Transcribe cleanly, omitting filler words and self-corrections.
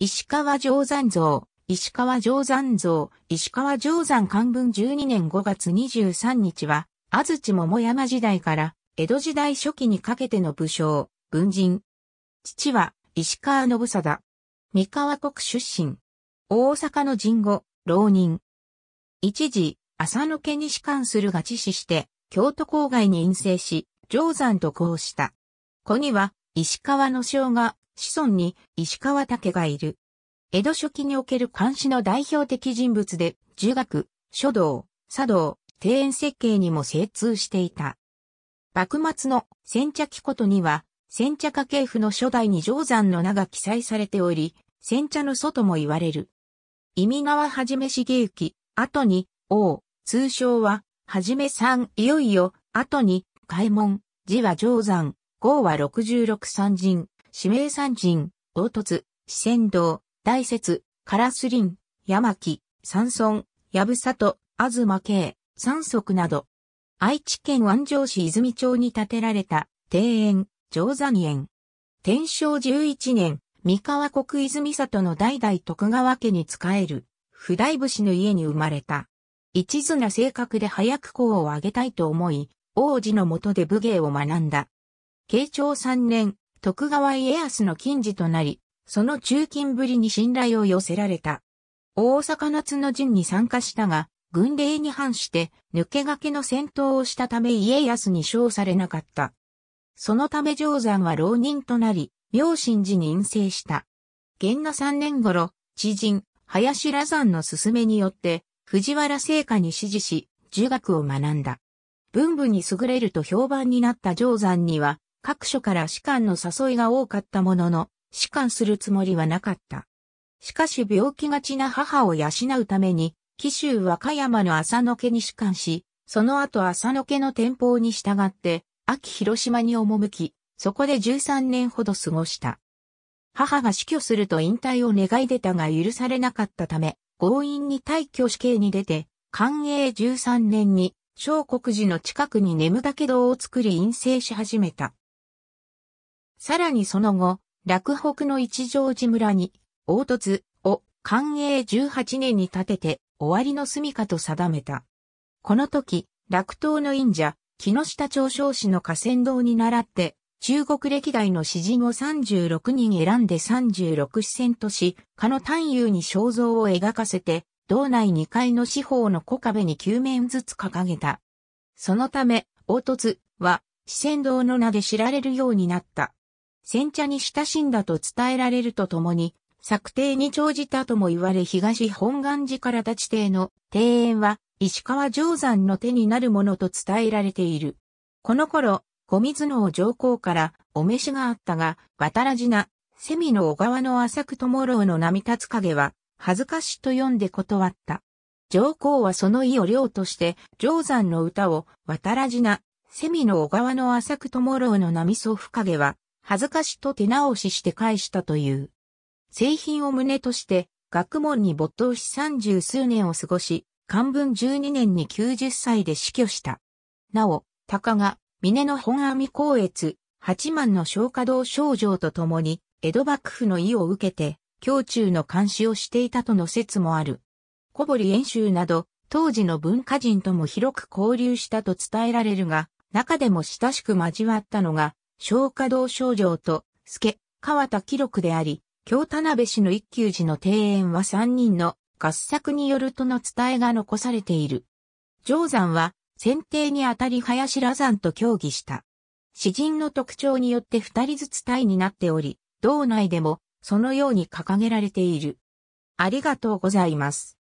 石川定山像、石川定山像、石川定山寛文12年5月23日は、安土桃山時代から、江戸時代初期にかけての武将、文人。父は、石川信貞。三河国出身。大阪の人後、浪人。一時、浅野家に仕官するが致死して、京都郊外に隠棲し、定山と交した。子には、石川の将が、子孫に石川武がいる。江戸初期における漢詩の代表的人物で、儒学、書道、茶道、庭園設計にも精通していた。幕末の煎茶記事には、煎茶家系譜の初代に定山の名が記載されており、煎茶の祖とも言われる。今川はじめ茂之、後に、王、通称は、はじめさん、いよいよ、後に、開門、字は定山、号は66参人。指名山人、凹凸、四川堂、大雪、烏林、山木、山村、やぶさと、東慶、山足など。愛知県安城市泉町に建てられた庭園、定山園。天正11年、三河国泉里の代々徳川家に仕える、普代伏の家に生まれた。一途な性格で早く功を挙げたいと思い、王子の下で武芸を学んだ。慶長3年、徳川家康の近侍となり、その忠勤ぶりに信頼を寄せられた。大阪夏の陣に参加したが、軍令に反して抜け駆けの戦闘をしたため家康に賞されなかった。そのため定山は浪人となり、妙心寺に隠棲した。元和3年頃、知人、林羅山の勧めによって、藤原正家に師事し、儒学を学んだ。文武に優れると評判になった定山には、各所から仕官の誘いが多かったものの、仕官するつもりはなかった。しかし病気がちな母を養うために、紀州和歌山の浅野家に仕官し、その後浅野家の天保に従って、安芸広島に赴き、そこで13年ほど過ごした。母が死去すると引退を願い出たが許されなかったため、強引に退去死刑に出て、寛永13年に、相国寺の近くに眠嶽堂を作り隠棲し始めた。さらにその後、洛北の一乗寺村に、凹凸を寛永18年に建てて、終わりの住処と定めた。この時、洛東の隠者、木下長生氏の河川堂に倣って、中国歴代の詩人を36人選んで36詩選とし、かの探幽に肖像を描かせて、堂内2階の四方の小壁に9面ずつ掲げた。そのため、凹凸は、四川堂の名で知られるようになった。煎茶に親しんだと伝えられるとともに、作庭に長じたとも言われ東本願寺から立ち邸の庭園は石川定山の手になるものと伝えられている。この頃、後水尾上皇からお召しがあったが、渡良品、蝉の小川の浅く友郎の波立つ影は、恥ずかしと読んで断った。上皇はその意を領として、定山の歌を渡良品、蝉の小川の浅く友郎の波そふ影は、恥ずかしと手直しして返したという。清貧を旨として、学問に没頭し30数年を過ごし、寛文12年に90歳で死去した。なお、鷹が、峰の本阿弥光悦、八幡の松花堂丞相と共に、江戸幕府の意を受けて、胸中の監視をしていたとの説もある。小堀遠州など、当時の文化人とも広く交流したと伝えられるが、中でも親しく交わったのが、松花堂丞相と、助、川田喜六であり、京田辺市の一休寺の庭園は3人の合作によるとの伝えが残されている。定山は、選定にあたり林羅山と協議した。詩人の特徴によって2人ずつ対になっており、堂内でも、そのように掲げられている。ありがとうございます。